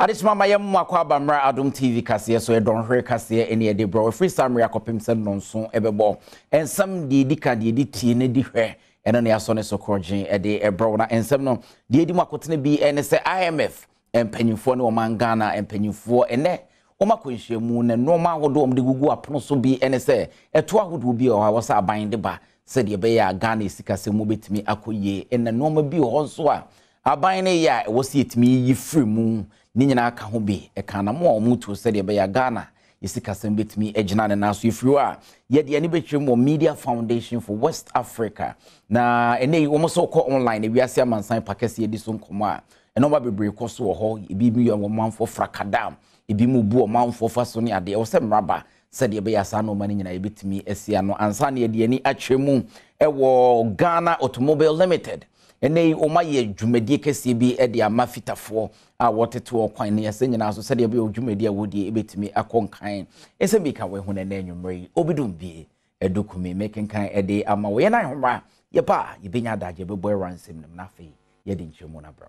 Adishma Maya Mwakwa Bamra Adom TV Kasiye so edon hwe kasiye eni edi bro free summary akopem se nonso ebebo ensam di dika di edi ne di hwe eno ne aso ne sokorje edi ebro na ensam no di edi makotene bi ene se IMF empanyufo ne o mangana empanyufo ene o makonhyiamu ne no ma hodo om de gugu apono so bi ene se eto ahodo bi o ha wo sa aban de ba se de be ya Ghana sikase mu betimi akoye ene no ma bi ho so a aban ne ya wo se etimi yi free mu ninyana aka ho bi e kana mo o mutu se de be ya Ghana sikase mu betimi ejina ne na so ifriwo a ye de ani betwem o Media Foundation for West Africa na ene wo mo so ko online e wiase amansan pakese edi so nkomo a eno ba bebre koso wo ho ibi bi yo manfo frakadam ibi mu bu o manfo faso ne ade wo se mraba se de be ya sa no ma ne nyina e betimi asia no ansa ne de ani atwemu e wo Ghana Automobile Limited ene o ma ye dwumedie kese bi e de ama fitafo a woteto okwan ne se nyina so se de be dwumedie wodie e betimi akonkan ese bi ka we hu na nanyumre obidum bi edukumi mekenkan e de ama we na homa ye pa ye benya daje be boy ransom na fe ye de nchemu na bro.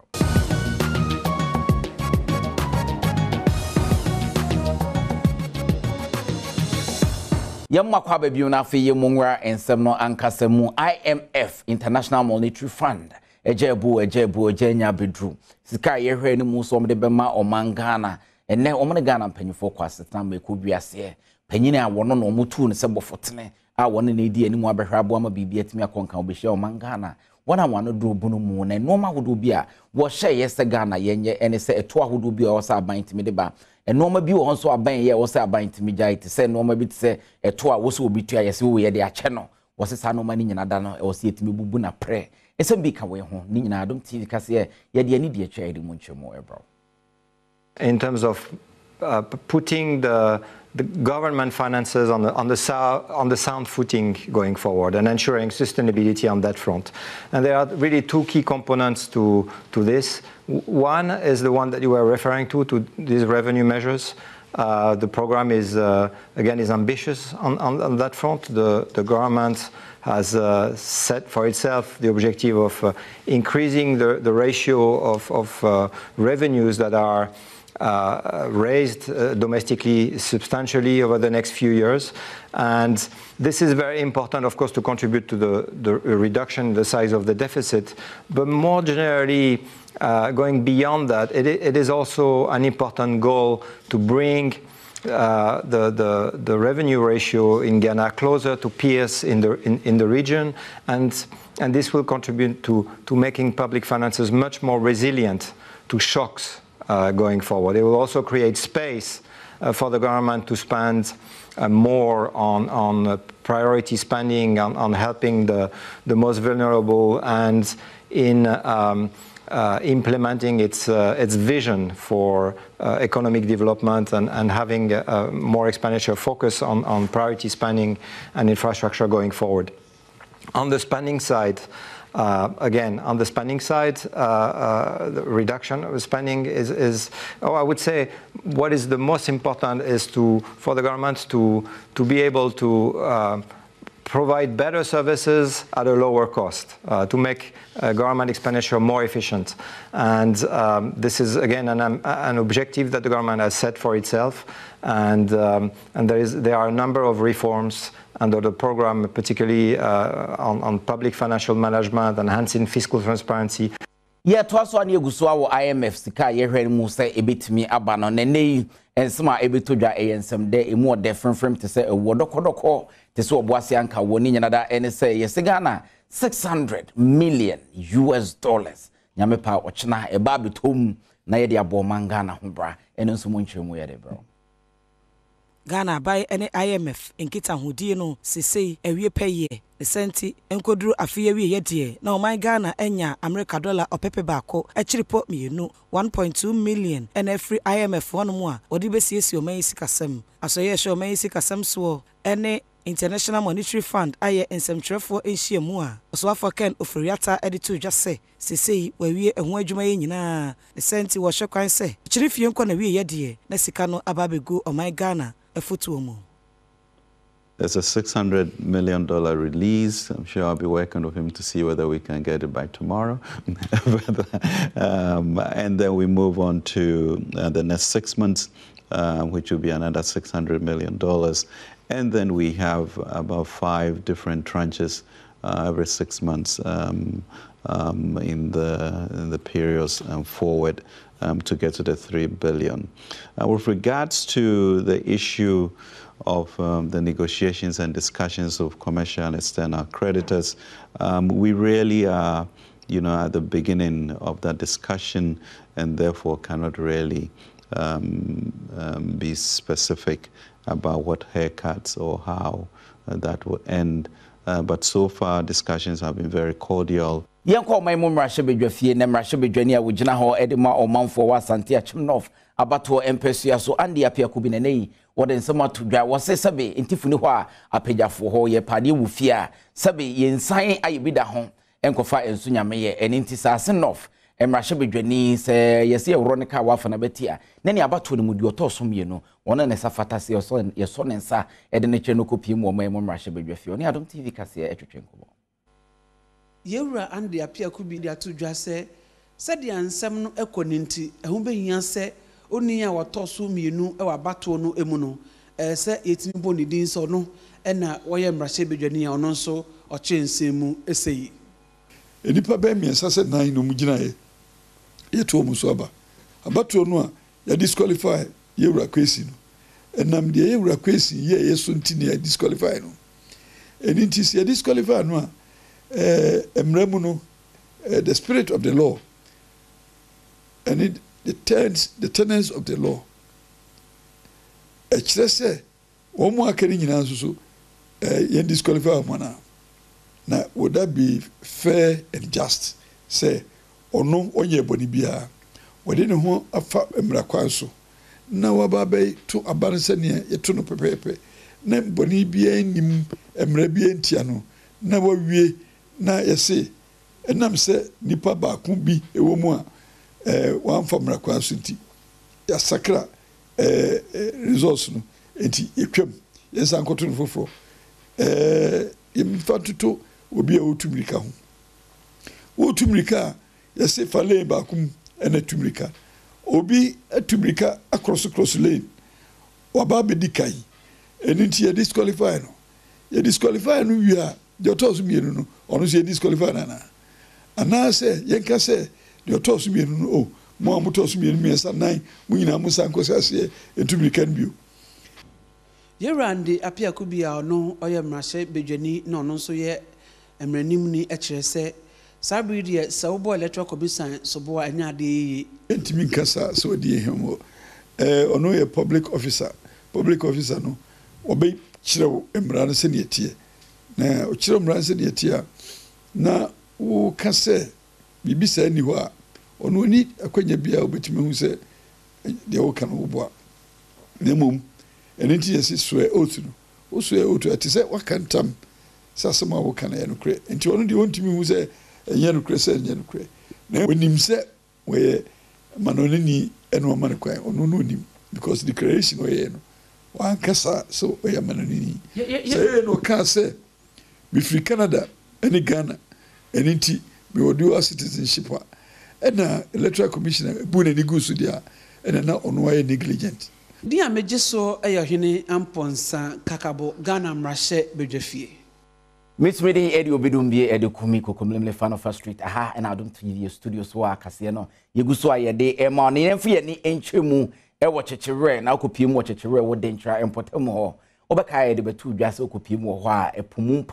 Yamakwa baby na fe yemunwa ensem no ankasemu IMF International Monetary Fund ejebu ejenya bedru sika yehwe ni mu so bema omangana ene omangana panyufo kwaseta ma ekobiase panyini a wono no omutu ne sebofotene a wono ne di animu abehwa bo ama bibi atimi akonka obehia omangana wona wano do bunu mu ne no ma hodo bi a wo hye yesa Ghana yenye ene se eto ahodo bi a wo sa aban timi de ba enoma bi won so aban ye wo se aban timi gya ite se enoma bi tse eto a wo se obi tua ye se wo ye de ache no wo se sa no ma ni nyina da no wo se etimi bubu na pre esem bi ka we ho ni nyina Adom TV kase ye de ani de atwa ide mu nchemo ebro. In terms of putting the government finances on the sound footing going forward and ensuring sustainability on that front. And there are really two key components to this. One is the one that you were referring to these revenue measures. The program is ambitious on that front. The government has set for itself the objective of increasing the ratio of revenues that are raised domestically substantially over the next few years, and this is very important, of course, to contribute to the reduction the size of the deficit, but more generally going beyond that, it is also an important goal to bring the revenue ratio in Ghana closer to peers in the region, and this will contribute to making public finances much more resilient to shocks going forward. It will also create space for the government to spend more on priority spending, on helping the most vulnerable, and in implementing its vision for economic development, and having more expenditure focus on priority spending and infrastructure going forward. On the spending side, the reduction of spending is I would say what is the most important is for the government to be able to provide better services at a lower cost, to make government expenditure more efficient. And this is, again, an objective that the government has set for itself. And there are a number of reforms under the program, particularly on public financial management, enhancing fiscal transparency. Yeah, twaso ani eguswa wo IMF sika ye hwere mu se ebetimi aba no nene ensema ebetodwa eyensem de emu odefremfrem te se ewo dokodoko te se obuase anka woni nyanada ene se yesiga na $600 million nyamepa ochina eba betom na ye de abomanga na ho bra ene nso mu nchemu ye de bro. Ghana by any IMF in Kitahudi no sisei ewie paye the senti enkodru afie wi yedie na o man Ghana enya America dollar o pepe baako echiripo mienu 1.2 million and every IMF one mu a odi besiesie o man sikasem asoye hye o man sikasem so ene International Monetary Fund aye ensemtrefo enhie mu a so afoken ofriata editor jase sisei wawie ehu adwuma ye nyina the senti wo hye kwan se echirifie nko na wi yedie na sika no ababegu o man Ghana. There's a $600 million release. I'm sure I'll be working with him to see whether we can get it by tomorrow. And then we move on to the next 6 months, which will be another $600 million. And then we have about 5 different tranches every 6 months in the periods forward to get to the $3 billion. With regards to the issue of the negotiations and discussions of commercial and external creditors, we really are, you know, at the beginning of that discussion, and therefore cannot really be specific about what haircuts or how that will end. But so far, discussions have been very cordial. Yanko my mum Rashabejwafie nem Rashabejwania wujina ho edema or man for was Santia Chimnov abato empesia so Andy appear kubinene what in summer to dry was sabi in Tifunua a peja for ho ye padi wufia sabi yen sign I bida home and kofa and sunya meye and intisasinof and Rashabejwani say yes ye ronica wafanabetia neni abato the mudiotosom you know one and safatasi or son your son and sa edenicheno copium or my mum Rashabejwafie on Adom TV Cassia etchenko. Yewra and the appear could be there to just say, said the ansem no econinti, a humbeyan say, only our tossum you know, our battle no emuno, a say 18 bonny deans or no, and now why am Rashabejwani or non so, or change semu, essay. A deeper bemmy, as I said, 9 Muginae. Yet almost sober. A battle no, you disqualify, Yewra Quasin. And I'm the Yewra Quasin, yea, soon tinny, I disqualify no. And it is a disqualify no. The spirit of the law and it, the tenets of the law. Echrese omo akere nyina nsusu yen disqualify amana. Now would that be fair and just? Say ono onye boni bia wode ne ho afa emra kwanso na wababe to abansania yeto no pepepe na boni bia nim emra bia ntia no na wawie na yesi enam se nipa ba kumbi ewo mu a wan famra kwaso nti ya sakra resource no enti etwam yesa nkoto no foforo imfatuto obi a otumrika ho otumrika yesi fale ba kum ena tumrika obi atumrika across lane waba be dikai enti ya disqualify no ya disqualify no wi a the authors mean or say disqualify nana. And now say, Yanka say, the authors mean oh, Mammutos mean me as a 9, Wina Musanko and to be can view. Yerandi appear could be our no, or your Rashabejwani, no, so yet, and Renimni HSA. Sabridia, so boy, electoral could be signed, so boy, and Yadi. Entimin so dear him, or no, a public officer no, obey Chiro and Branson yet. Na ochiro mranse de etia na wo ka se bibisa ani ho a ono ni akwanya bia obetime hu se de wo kan wo boa na mum eniti yesi sue otu no wo sue otu ati se wakantam sasema wo kan ya no kre enti ono de ontime hu se enye no kre se enye no kre na wonim se we manonini eno amane kwa ono no nim because declaration we eno wan kasa so we manonini se no ka se me free Canada, any Ghana, any tea, we will do our citizenship. And now, electoral commissioner, Boone and Gusudia, and are now on wire negligent. Dear Majesso, Ayahine, Amponsa, Kakabo, Ghana, Rashabejwafie. Miss Reading, Eddie Obedumbi, Eddie Kumiko, Comlemle, Fan of Street, aha, and Adom TV Studios, Wakasiano, Yegusua, De, Emma, Nenfiani, Enchemu, Ewachechere, now Kupim, Wachechere, Wodentra, and Potemo. Obakaye de betu dwase okopiem wo ha epum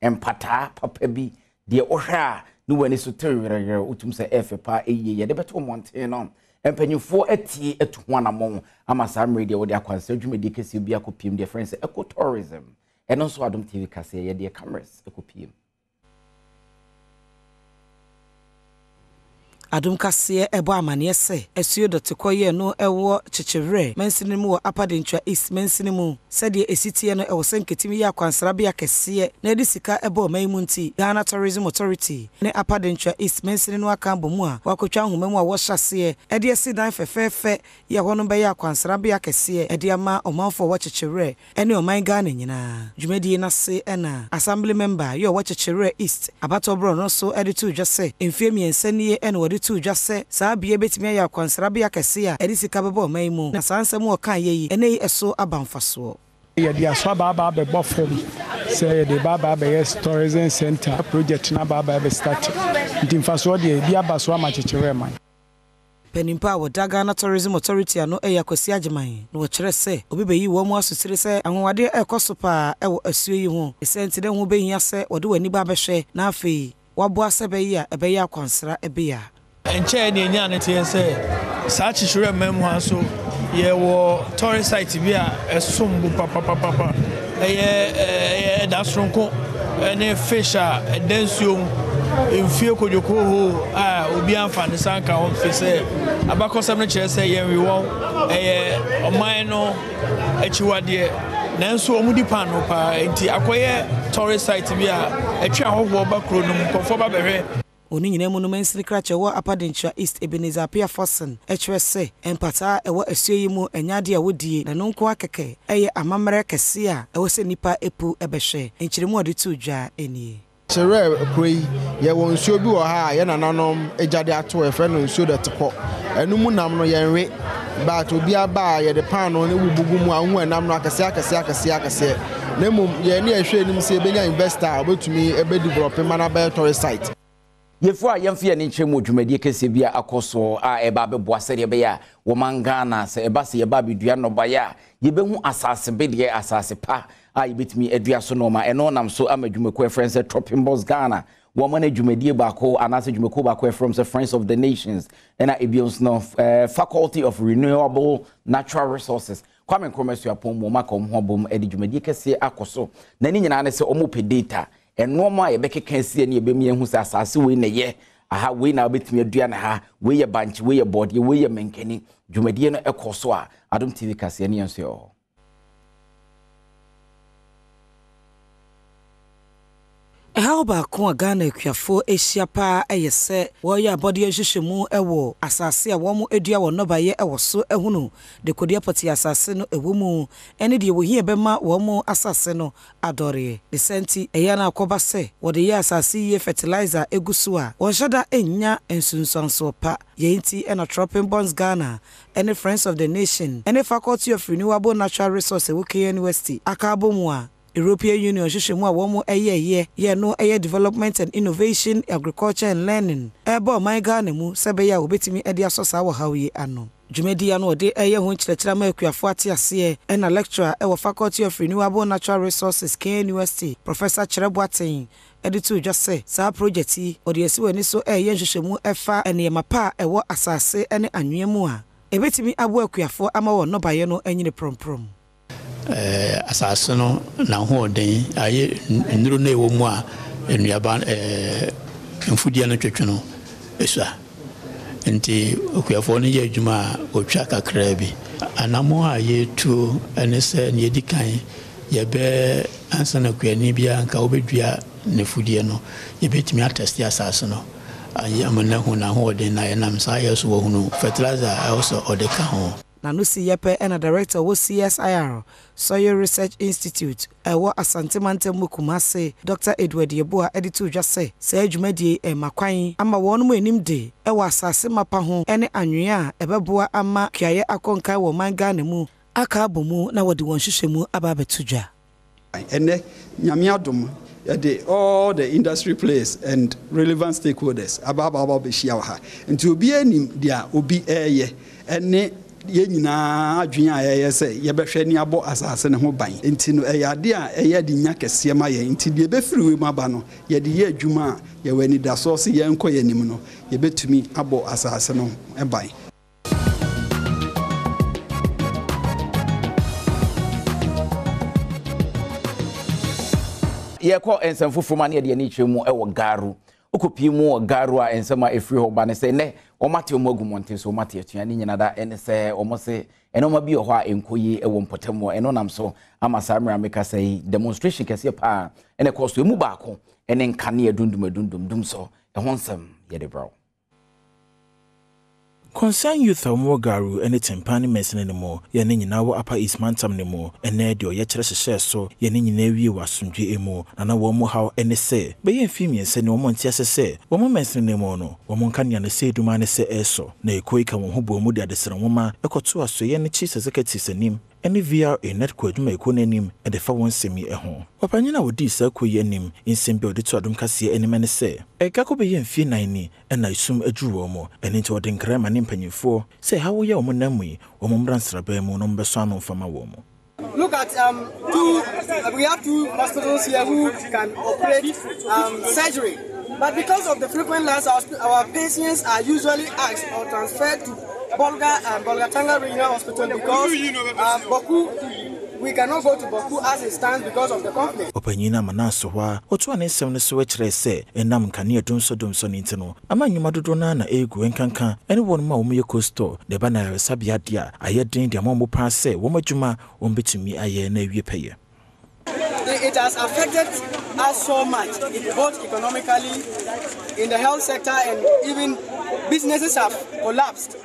empata papa bi de ohwa ne wani so tewrere otum se efpa eye ye de betu monte no empanyufo ati etu hwanamon ama sam radio wo de akwanse dwumedi kesi obi akopiem de friends eco tourism eno so Adom TV kase ye de cameras ekopiem Adom Kasiye Ebo Amaniese. Esuyo dotekoye no ewo chechevre. Mensinimu wa apadinchwa is mensinimu. Sedye esiti no ewo senketimi ya kwa nsarabi ya kesiye. Nedisika Ebo Meimunti. Ghana Tourism Authority. Ne apadinchwa is mensinimu wakambu mua. Wakuchwa humemua washasiye. Edye sidan fefefe. Ya wanumbe ya kwa nsarabi ya kesiye. Edye ama omanfo wa chechevre. Eni omain gane njina. Jumedi yenase ena. Assembly member. Yo wa chechevre east. Abato bro noso editu ujase. Infemi enseniye eno waditu. Just say, Sabia Betmea ya Kwansrabia Cassia, Edisi Cababo, Maymo, and Sansa Mokaye, and a so abanfaso. Yadia Swababa Bofem, say the Baba Bayes Tourism Center project Nababa started. Dimfaso, the Diabaswa Machichereman. Penimpa wa Ghana Tourism Authority ano eya kwesi agyeman no kyerɛ sɛ obebe yi wo mu asosire sɛ anwade ɛkɔsopa ɛwɔ asuo yi ho ɛsɛnti de ho behia sɛ wɔde w'ani ba bɛhwɛ na afei wɔboa sɛ bɛyi a ɛbɛyɛ akwansra ɛbea Enche ni enya na tie se sachi shure memu aso ye wo tourist site bi a esumbu papa eh da sronko ene fisha densium emfie kojoko ho a obi anfa ne sanka ho fise abakosam ne kire se ye wiwo eh oman no echiwade nanso omudi pan no pa enti akoye tourist site bi a etwa hoho ba kro no mkofo ba behwe Oninyine monumentsli krache wa apadinchwa East Ebenezer Pia Forson HSC empata ewa esuyi mu enyade a wodie na nonko akeke eye amamre kese a ewose nipa epu ebehwe enchiremu ode tudwa eni Chere kwei ye won nsuo bi wo ha ye nananom ejade ato efre no nsuo de teko enum nam no ye nwe but obi aba ye de pan no ne wugugu mu ahu enam no akese nemum ye ne ehwe enim se ebenya investor obetumi ebe develop mana ba tourist site Yefwa yamfia ni nchemu jumedie kese bia akoso a ebabe buwaseri ebe ya wamangana se ebasi ebabi duyano baya yebe huu asase bedie asase pa a ibitimi eduya sonoma enona mso ame jumekwe friends Tropping Boss Ghana wamane jumedie bako anase jumeko bako from the Friends of the Nations ena ebions no Faculty of Renewable Natural Resources kwa menkomesu ya pomo mako mhobo edi jumedie kese akoso nani nina anese omupe data and normal Rebecca can see any baby who's as I see in a year. I have win out between Adriana, where your bunch, where your body, where your mankeny, Jumediano Ecosoa, Adom TV Cassiani and so. How about Ghana Kiafo Asia Pa Ayese Warrior Body Ashishimu Ewo Asasia Wamu Edia or Nobaye Ewa so Ehunu the Kodia Pati Assassino Ewumu any de we hear Bema Wamu Assassino Adore the Senti Ayana Kobase or the year Assassi fertilizer Egusua or Shada Enya and Sunsan Sopa Yenti and a Tropping Boss Ghana any Friends of the Nation any Faculty of Renewable Natural Resources KNUST Akabomwa European Union Shishimwa Womu Eye no Eye Development and Innovation, Agriculture and Learning. Ebo my Ghanemu, Sabeya ubitimi Edia Sosa Hawi Ano. Jumedi ano de Eye Hunch Letrama Kuafuati Asie and a lecturer our Faculty of Renewable Natural Resources KNUST, Professor Cherebwatin. Editu just say, Sa projecti, or the Sueni so Eye Shishemu Efa and Yemapa Ewa Asase and Anyemua. Ebitimi Abu Kuafo Amawa no Bayano any prom. Assassino, now holding a new name in Yaban Fudiano Chino, Esa, and the Ukiafoni Juma or Chaka Krabby. Anamoa ye two and a sen yedikai, Yabe Ansanoquia Nibia and Caubia Nefudiano, Yabet me attest the assassino. I am a Nahuna holding I am Sayas Wohunu, fertilizer also or the Cajon. Nanusi Yepe and a director of CSIR Soy Research Institute. Ewa asantimante mukumase Dr. Edward Yeboa editu jase. Seju medie e makwain. Ama wonu enimde. Ewa asase mapahon. Ene anyuya ebebua ama kiaye akonka wo mangane mu. Akabu mu na wadi wanshishe mu ababe tuja. Ene nyamiadum. All the industry players and relevant stakeholders. Ababe shiawaha. Nti obi enim dia obi eye. Ene Yenina Junior AS, Yabashani Abo Assassin Hobine, Intino Ayadia, Ayadinia Cassiamaya, Intidia Befru Mabano, Yadia Juma, Yaweni da Saucy Yanko Yenimino, Yabet to me Abo Assassin and Bine. Yako and some Fufumania Nichemo, Ewa Garu. ukopimo garwa ensema efri ho ba ne se ne o mate o magumonte so mate atuani nyinada ene se o mo se eno ma bi ho a enkoyi ewo mpotemo eno nam so amasamra meka sei demonstration kese pa ene kosto emu ba ko ene nkane dundum so ehonsem ye de bro concern youth Mogaru and its empaniments anymore, Yanin in our upper East Mantam no more, and Nedio Yetres so, Yanin Navy was soon GMO, and I won't know how any say. Bay and female said no months yes, I say, woman mentioned the mono, woman can say to man say eso, nay quake and who bomuda the son woman, a cotua so yen cheese as a cat is a name. Any VR network may cone him and the 4 1 semi a home. Papanina would disagree him in same building to Adam Cassia any man say. A cacobe and fee 90, and I assume a Jew or more, and into a dengram and impany 4. Say, how we are monami, or Mombransrabemo, number son from a woman. Look at we have 2 hospitals here who can operate surgery, but because of the frequent loss, our patients are usually asked or transferred to Bolga and Bolgatanga Regional Hospital because Boku, we cannot go to Boku as it stands because of the conflict. Openina Manasoa, Otuanisem Swatre say, and Nam Kania Dumso Dumson Intino, Amanuma na Ego and Kanka, and one more Miyoko store, the banner Sabiadia, I had drained the Momo Pass, Womajuma, won't be to me, I hear Navy Payer. It has affected us so much, both economically, in the health sector, and even businesses have collapsed.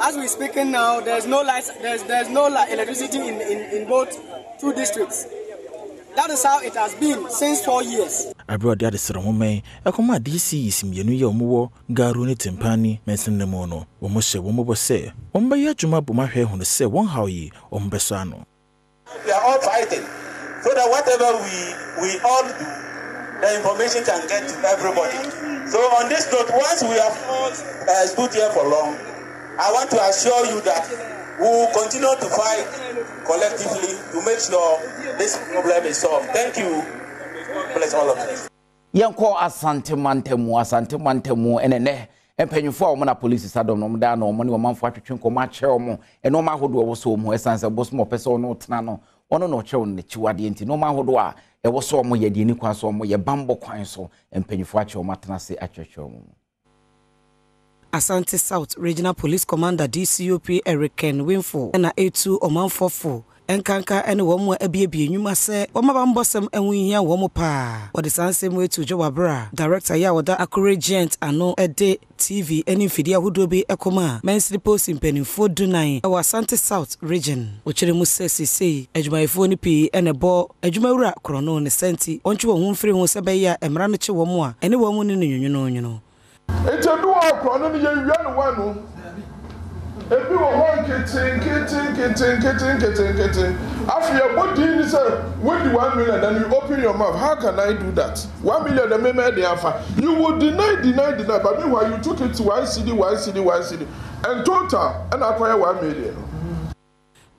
As we're speaking now, there's no lights, there's no electricity in both 2 districts. That is how it has been since 4 years. I brought that is from me. I come at DC is me, you know, Garuni Timpani, Messin Nemono, or Moshe Womobo say, on by Yajuma Bumahe, who say one how ye, on Besano. We are all fighting so that whatever we all do, the information can get to everybody. So, on this note, once we have stood here for long, I want to assure you that we will continue to fight collectively to make sure this problem is solved. Thank you. Bless all of us. Yanko asante mantemu enene empenyufo a omna police sadom no mda na omne omanfo atwetwenko ma cheomo eno ma hodo wo so omo esanse bosmo pese ono tena no ono no chewo ne chiwade enti no ma hodo a ewo so omo yedi ni kwaso omo ye bambo kwan so empenyufo a cheomo atena se atwetwenko. Asante South Regional Police Commander DCOP Eric Ken Winfo and A2 Omanfofo Enkanka and Womo Ebibi Numase Omabambosem and Winya Womopa or the same way to Jawabra Director Yawada Accuragent and no a day TV and Infidia who do be a coma Mensley Post in Penny 429 our Asante South Region Ocheremus say Ejuma Phone P and a ball Ejuma Krono and a senti on to a woman free Mosabeya and Ranichi Womoa and a woman in you know. It's a dual problem, you run one. If you are kitting, after your body is with 1 million, then you open your mouth. How can I do that? 1 million, the made the offer. You would deny, but meanwhile, you took it to one city, and total, and acquire 1 million.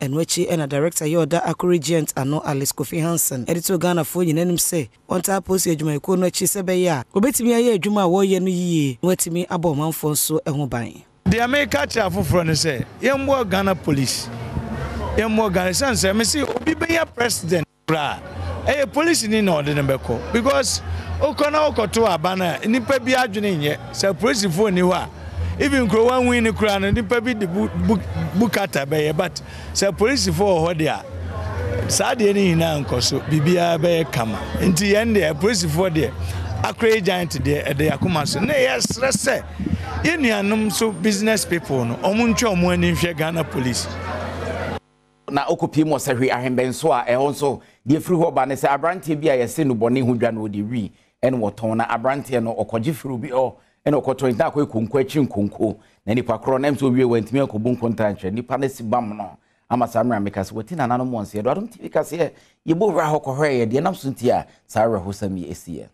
Enwechi and a director Yoda Accuragent and no Alice Kofi Hansen. Editor Ghana phone in him say, on top of your Juma Konochi Sebeya, obet me a year Juma warrior new year, wet me about Manfonso and Mobine. The America travel from the say, young more Ghana police, young more Ghana sense, I see, Obibeya president, a police in order number call because Okona Okotua banner, Nipabia Junin, so police phone you are. Even grow 1 win the crown and the public bookata by a but say police for Hodia Sadi in Uncle, so Bibia by a camera. In the end, there police for there, a crazy giant there at the Akumaso. Nay, yes, let's say, Indian so business people, no, Omuncho, when in Ghana police. Na okupimo sahwe ahembensoa e honso de firi ho ba ne say abrante bia yese no bone hodwa no de wi en woton na abrante no okogifiri bi o eno koto nta ko ekunku achi nkunku na nipa kro na mso wiwe ntimi akobun kontanche nipa na sibam no ama samra mekas wati na nanu monse do Adom TV kase yebo wra hokohwe ye de na mso ntia sawra hosami esiye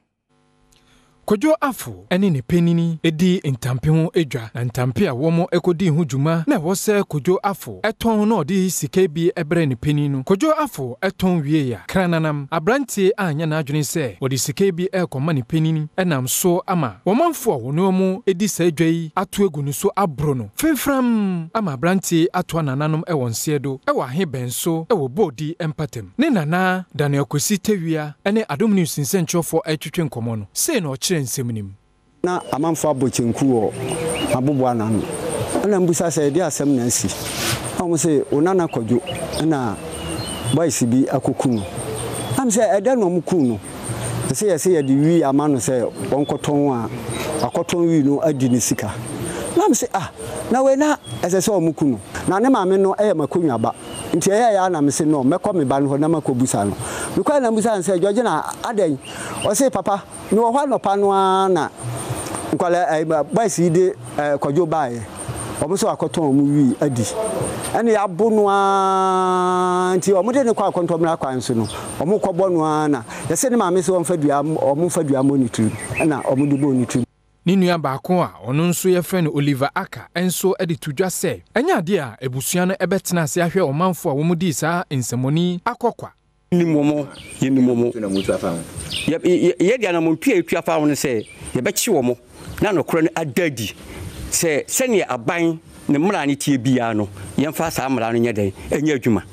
Kojo afu eni ne penini edi entampe ho edwa na entampe a womo ekodi hu juma na wo se kojo afu eton no de sike bi ebre ne peninu kojo afu eton wie ya krananam abrantie anya na adwene se wo de sike bi ekoma ne penini enam so ama womanfo wonomu edi se edwai ato egunu so abro no fefram ama abrantie ato nananom ewonse do ewa hebenso ewo bodi empatem ne nana Daniel Kosi Tewia ene Adom News nsencho for etwetwe nkomo no se no nseminim na amanfa bochinku abobwa nanu na mbusa se dia asem na si am se onana kwadwo na boys bi akokumu am se eda no mkunu se ye de wi amanu se wonkoton a akoton wi no adi ni sika na am se ah na we na ese se omkunu na ne maame no e makonwa ba ntia ya na me se no meko me ba no na makobusa no meko na mbusa nse George na adan o se papa no ho anopa no na nkwala ai boys de kwadwo baaye obuso akoton mu wi adi ene ya bonua nti omude ne kwa kontomra kwanso no omukọ bonua na yese ne maame se onfadua omufadua monitri na omude bonitri ninu abaako a ono nso ye frɛ no Oliver Aka enso editudwa sɛ enya ade a ebusua no ebetena ase ahwɛ omanfo a womudi saa nsemoni akɔkwa nimomo ye nimomo na mutu afa ho ye dia na montua etu afa ho no sɛ ye bɛkye wo mo na nokro no adadi sɛ sɛne aban ne mra ne tie bia no yɛmfa saa mra no nyɛ dɛn enya adwuma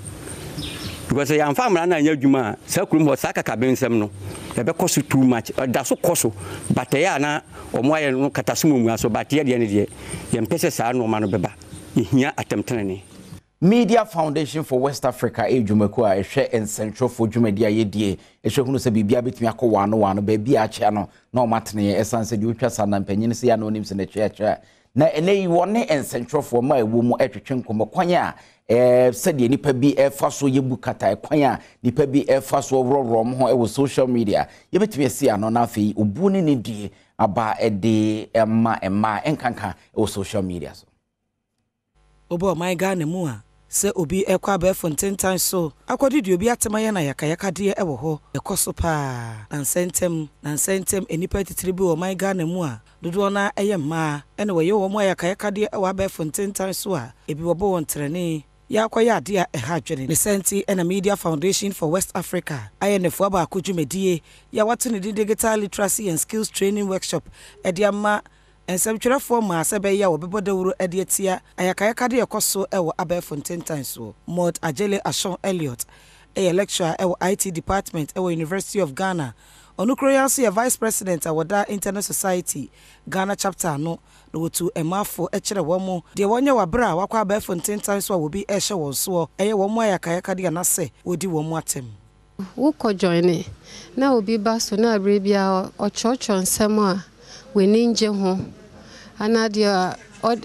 because yɛmfa mra na enya adwuma saa kurum hɔ saa kaka bensɛm no yɛbɛkɔ so too much da so kɔso but ɛya na ɔmoayɛ no katasum mu aso but yɛ deɛ ne deɛ yɛmpɛsɛ saa no ma no beba ehia atɛmtenene. Media Foundation for West Africa edwumako a ehwɛ nsɛntwerɛ fo dwumadi a yɛdie ehwɛ hunu sɛ bibia betumi akɔ wano ba bi a kyɛ no na ɔmatene ɛsanse de otwa sa na mpanyin sɛ ya no nim sɛ ne kyɛ na eleyi wone ensentro for ma ewo mu etwetwe nkomo kwan a sɛde nipa bi efa so yebukata kwan a nipa bi efa so wororom ho ewo social media yebetumi asi ano na afei obu ne die aba ede ema enkanka ewo social media so obo my Ghana mu a se obi ekwa ba fontentan so akwodidi obi atemaye na yakayaka de ewo ho ekoso pa nan sentem enipa titiribi o my Ghana mu a dodo na eye mma ene we ye wo mo yakayaka de ewa ba fontentan so a ebi wo bo wontrene yakoya ade a eha dwene ne senti ena Media Foundation for West Africa INF aba akujumedie ya watu ne digital literacy and skills training workshop ediama and some for ma sebe ya wobebodawuru edetia ayakayaka de ekoso ewo abefo ntentan so Mod Ajele Ashon Elliot a lecturer ewo IT department ewo University of Ghana onukroyansi a vice president awoda Internet Society Ghana Chapter no wotu emafo echire womo de wonya wabra wakwa abefo ntentan so wobi ehye won so eye womo ayakayaka de na se odi womo atem wo ko join na obi baso na abrebia ochocho nsema we ninje ho anadia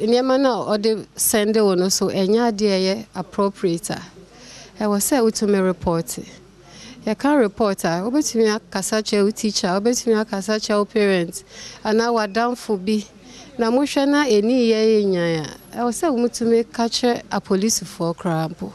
niema na ode sende wono so enya de appropriator e was say utome report ya can reporter obetimi akasache teacher obetimi akasache parents ana wadamfo bi na mohwe na eni ye nyanya e was say umutumi kache a police for crampo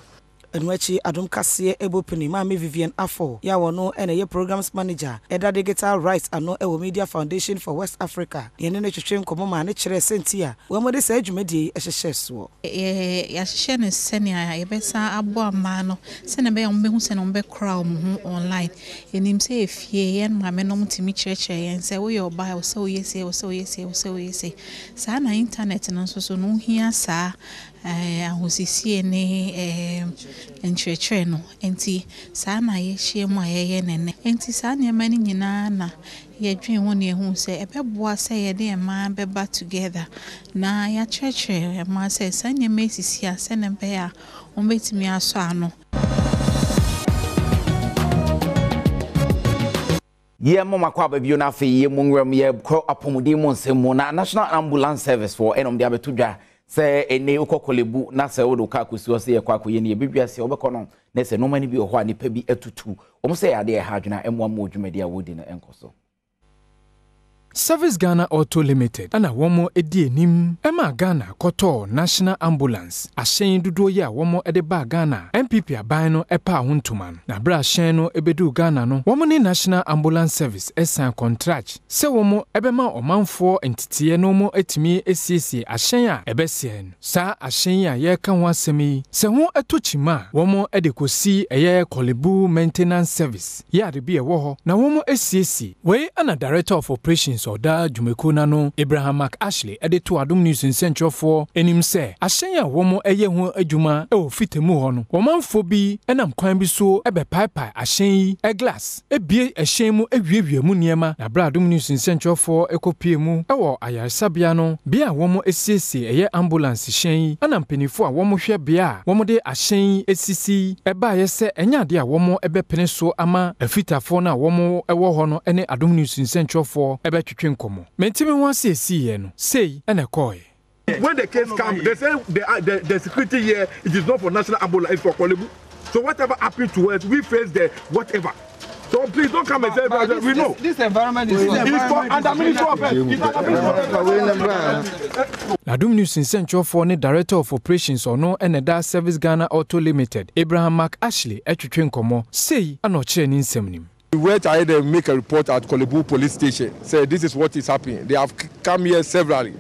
enwachi Adom Kase ebopini ma me Vivian Afo ya wono ene ye programs manager eda digital rights ano ewo Media Foundation for West Africa ye ne twetwe nkomo ma ne kire sentia wo mo de sa adwumadi ehyehyɛ so ya hyehyɛ ne senia ye besa abo ama no se ne be on be hu se no be crowd mu online enim se efie ye ma me no mtimi kyerɛkyerɛ ye se wo ye oba wo se wo ye se wo se wo ye se wo se wo ye se sa na internet no so no hia sa ahosisie ne entretre no enti saa na ye hye mu aye nene enti saa ne ma ni nyina na ye dwen ho ne hu se ebeboa se ye de ma beba together na ya cheche ma se saa ne ma sisia se ne be a o betimi aso ano ye mama kwa babio na afi ye munwem ye kro apomudi mu nsemu na National Ambulance Service for enom de abetudwa se ene ukọ Korle Bu na se wodo ka kusuo se ye kwa koye ne bibiase obekọ no na se no mani bi ho ani pa bi atutu omo se ya de ya hadwena emwa mo dwumade a wodi na enkoso Service Ghana Auto Limited ana womo edi enim ema Ghana koto National Ambulance ahyen dudo ye a womo ede ba Ghana MPP aban no epa hontuma no na bra ahyen no ebedu Ghana no womo ni National Ambulance Service esan contract se womo ebema omanfo entity no mo etimi esiesie ahyen a ebesie no sa ahyen ya ye ka ho asemi se ho etochima womo ede kosi eye Korle Bu maintenance service ye ade bi e wo ho na womo esiesie we ana director of operations Soda Jumekuna no Abraham Mac Ashley added to Adom News in Central 4 and him say Ashenya Womo Eyehu Ejuma O Fitemuhon Woman Fobi and I'm Kwambi so Ebe Piper Ashen a glass Ebi a shame Ewe Muniema na Bra Adom News in Central 4 Eco Piemu Ewa Ayasabiano Bia Womo SCC Eye Ambulance Shen and I'm Penifua Womo Share Bia Womo de Ashen SCC Eba Yese Enya Dia Womo Ebe Peneso Ama Efita Fona Womo Ewa Hono Ene Adom News in Central 4 Ebe Komo. Mentime one say see no say and a coy. When the case comes, they say the security here it is not for National Ambulance, it's for Korle Bu. So whatever happened to us, we face the whatever. So please don't come and say we know. This environment is for under Ministry of Health. Adom News in Central for the Director of Operations or no Eneda Service Ghana Auto Limited, Abraham Mac Ashley Etwetwe Nkomo say anoche ni nsem. We went ahead and make a report at Korle Bu police station. Say this is what is happening. They have come here severally,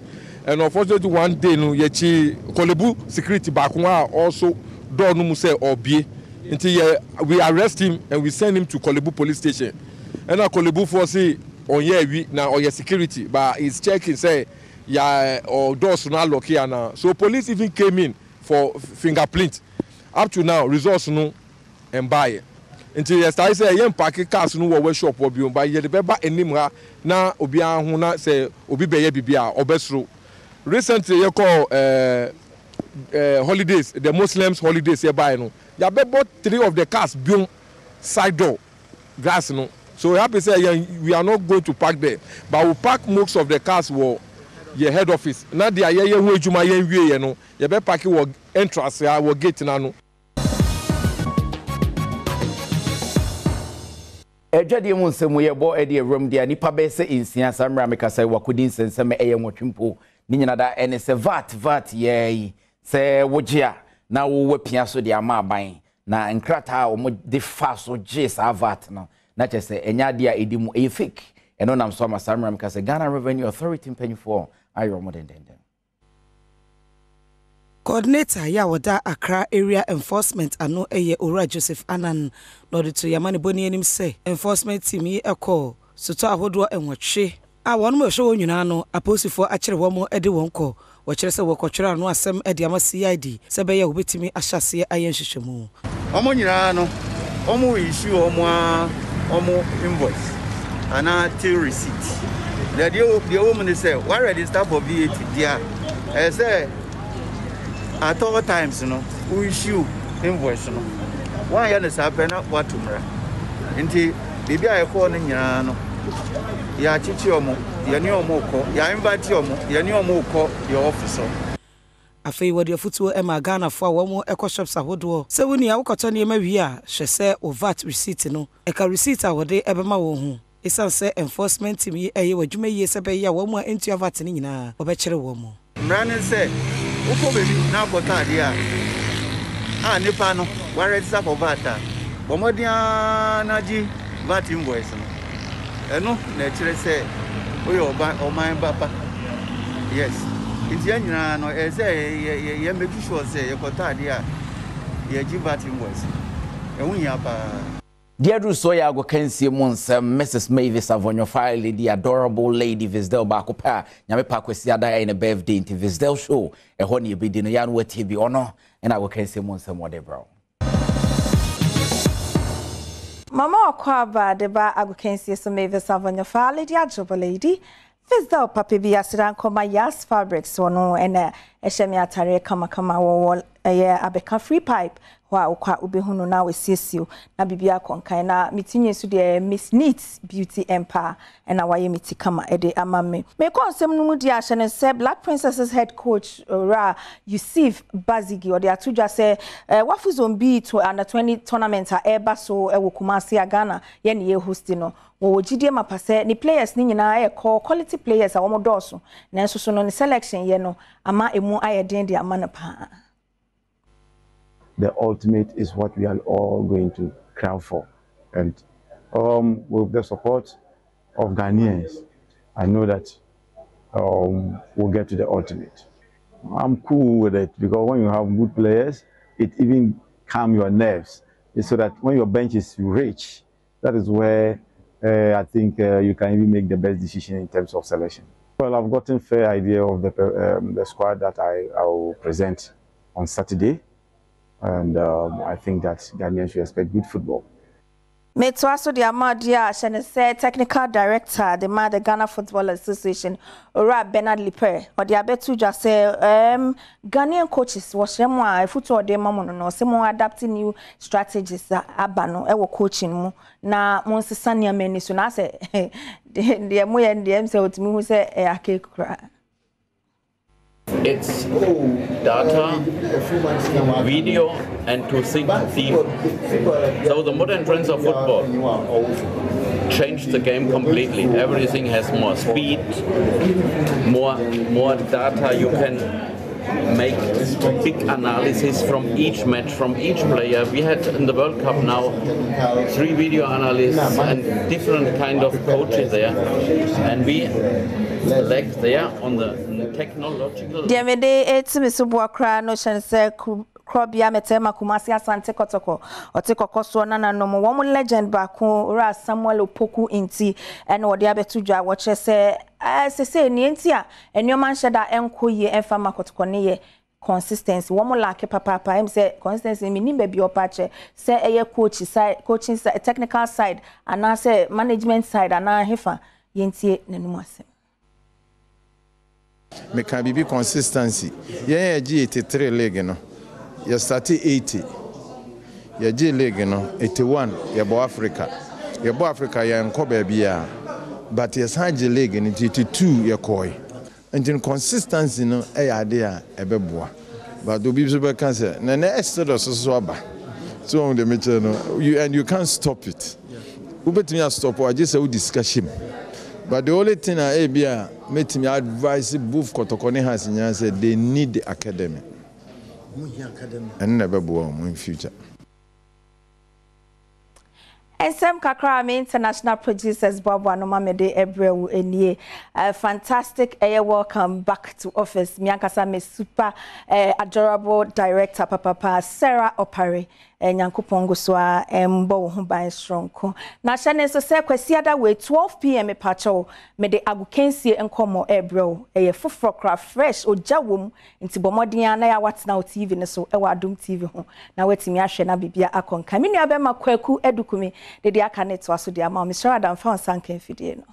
and unfortunately, one day no yechi Korle Bu security bakunwa also door no muse obie. Until we arrest him and we send him to Korle Bu police station. And now Korle Bu force on here we now on your security, but he's checking say yeah or doors no lock here now. So police even came in for fingerprint. Up to now, results no and buy. Until yesterday, I say I am packing cars. No one will shop for you. But you remember Enimra now. Obia Huna say Obi Beye Bibia Obesro. Recently, you call holidays. The Muslims holidays hereby no. You bought 3 of the cars beyond side door glass no. So happy say we are not going to park there, but we park most of the cars were your head office. Now they are here who you may you know. You better park your entrance. I will gate no. Ejadi mu nsemu yebo e de rom de nipa be se insia samra meka sai wakodi nsensem eye nwotwempo ni nyina da ene se vat yei se wojia na wo wapia so de ama aban na nkrata a omo de fa so je sa vat no na chese enya de a edimu e fake eno nam so ama samra meka se Ghana Revenue Authority mpenyfo ayo mo denden Coordinator Yawoda Accra Area Enforcement ano eye Ora Joseph Anan nodito yamani boni enim se enforcement team yi ekọ soto ahodo enwotwe a wonmo ehwo nyuna no aposifo akere womo ede wonko wokere se wokotwere ano asem ede ama CID se beye obetimi ahyase ayenhwehwemu omo nyira no omo issue omo a omo invoice ana till receipt the dia woman say why register for VAT dia e say at all times, you know, we issue invoice, you know. Why you happen up what tomorrow? Until baby, I call in Yano. Ya Chichiomo, Yaniomoko, Ya invite Yomo, Yaniomoko, your officer. I feel what your footwear and my Ghana for one more echo shops I would do. So when you are cotton, you may be here, she said, or VAT receipt, you know. A car receipt our day, Ebema. It's a say enforcement to me, a what you may yes, a bayer, one more into your vatinina, or better woman. Brandon said, Uko baby, now for Tadia. Ah, Nipano, where it's up for Bata. Bomodia Naji, Bat invoice. And no, naturally say, we are back on my papa. Yes. In general, no, I say, you make sure say, for Tadia, you give Bat invoice. And we are. Dear Rusoya go kensi mons Mrs. Mavis Avonyo File, the adorable lady Visdell Bakopa, Yamepa Kwesiada in a birthday into Visdell show, a honey be dino yan wet he be honor, and I will kensi mons and whatever. Mama Kwaba deba ago kensi so Mavis Avonyo File, the adorable lady. Visdell Papi be asidan koma yas fabrics or no and a shemia tare kamakama wall a year abeka free pipe. Wa ukwa ubehunu na wesesiu na bibia konkan na mitinye su de Miss Neat Beauty Empire and awaye mitikama ede amame me konsem no mu de ahye ne se Black Princesses head coach Ra Yusuf Bazigi or de atudwa se wafu zombi to under 20 tournament a eba so ewo Kumasi Ghana ye ne ye host no wo gidie mapase ni players ni nyina e call quality players a wo mo doso na nso so no ne selection ye no ama emu ayeden de ama na pa. The ultimate is what we are all going to crown for. And with the support of Ghanaians, I know that we'll get to the ultimate. I'm cool with it because when you have good players, it even calms your nerves. It's so that when your bench is rich, that is where I think you can even make the best decision in terms of selection. Well, I've gotten a fair idea of the squad that I will present on Saturday, and I think that Ghanaians should expect good football. Metwaso de Amadia Shenese, Technical Director, the Ghana Football Association, Ora Bernard Lippe, or the Abetu just say, Ghanaian coaches was Shemwa, Futu or the Mamono, Semo adapting new strategies, Abano, Ewo coaching mu, na Monsisania Menisuna, say, the Amoy and the MCO to me who say, Ake Kra. It's data, video, and to sync theme. So the modern trends of football changed the game completely. Everything has more speed, more data. You can make big analysis from each match, from each player. We had in the World Cup now 3 video analysts and different kind of coaches there, and we lack there on the technological. Krobia Metema Kumasi Asante Kotoko or take a cost one and no more legend back or Samuel Opoku inti and or the Abetuja watches say Nientia and your man shada enko ye and farmer kotokone consistency. One more like papa him say consistency meaning baby or patch say a coach side coaching side technical side and I say management side and I hefa yentie nenumase. Me can be consistency. Yeah, G83 league no. You started 80. You G League, you know, 81. You bo Africa. You bo Africa. You in Kobe, but you G League in 82. You koi. And in consistency, no, eh idea ebe boa. But do people be cancer? Nene exodus swaba. So on the matter, no, you and you can't stop it. We bet me stop. I just say we discuss him. But the only thing I ebia met me advise both kotokoni has in say they need the academy. And never born in future. And Sam Kakra, international producers, Bob Wanomamede, Ebrew, and ye a fantastic air welcome back to office. Miankasa, me super adorable director, Papa Sarah Opare, and Yanko Pongoswa, and Bo Humba Strongko. Now, Shannon, so say, Quesiada way, 12 p.m. a patrol, made the Agukensi and Como Ebrew, a full frocra fresh or jawum into Bomodiana, what's now TV, so Adom TV. Now, waiting me, I shall not be a con. Camino Abema Quaku, Edukumi. The dear can it was to the amount Mr. Adam found sunken Fidino.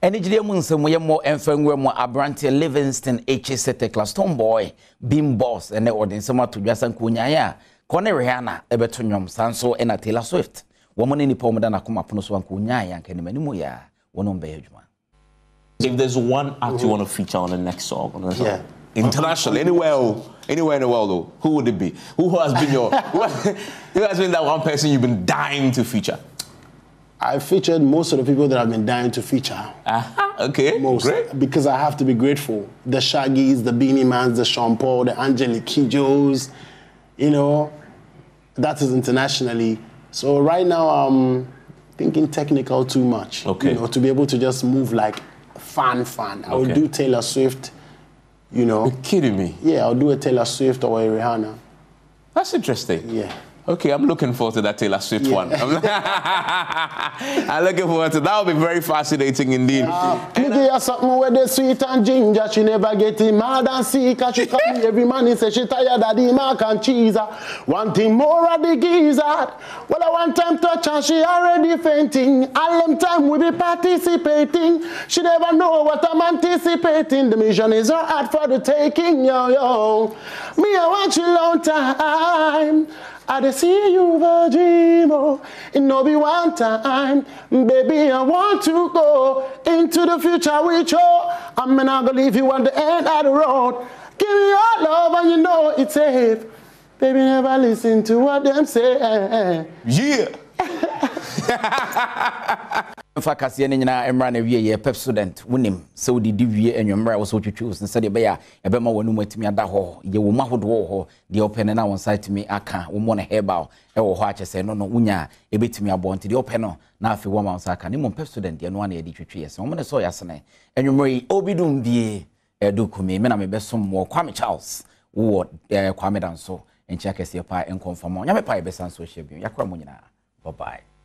Any Gideons and we are more enfant were more abrante Livingston H. Sete class tomboy, beam boss, and the audience summer to Jason Kunyaya, Coneriana, Ebertonium, Sanso, and a Taylor Swift. Woman in the Pomodana come upon us one Kunyaya and Kenimania, one on Belgium. If there's one act you want to feature on the next song, on the song. Yeah. International, anywhere in the world, though, who would it be? Who has been that one person you've been dying to feature? I featured most of the people that I've been dying to feature. Okay, most, great. Because I have to be grateful. The Shaggies, the Beanie Mans, the Sean Paul, the Angelique Kidjos, you know, that is internationally. So right now I'm thinking technical too much. Okay. You know, to be able to just move like fan. I would do Taylor Swift. You know, you're kidding me. Yeah, I'll do a Taylor Swift or a Rihanna. That's interesting. Yeah. Okay, I'm looking forward to that Taylor Swift one. I'm looking forward to that. Will be very fascinating indeed. You give her something where they sweet and ginger. She never get mad and sick. She come every man and say she tired of the mac and cheese. Wanting more of the gizzard. Well, I one time touch and she already fainting. All them time we be participating. She never know what I'm anticipating. The mission is not hard for the taking. Yo. Me, I want you long time. I did see you, Virgimo, in no be one time. Baby, I want to go into the future with you. I'm not gonna leave you on the end of the road. Give me your love and you know it's safe. Baby, never listen to what them say. Yeah! Fakasiye nyina emra na wiye pep student wonim se wo didiwie enwomra wo so twetwe wo se de beya ebema wanum atimi ada ho ye wo mahodo ho de open na won site me aka wo mo na herbal e wo ho a chese no unya ebetimi abonte de open no na afi wo ma won saka ne mo pep student ye no na ye de twetwe ye se mo ne so ya sene enwomra obidum bie edukumi me na me besom mo Kwame Charles wo Kwame danso enchi akese pa en confirm nya me pa ye besan so hye bi yakra mo nyina Bye-bye.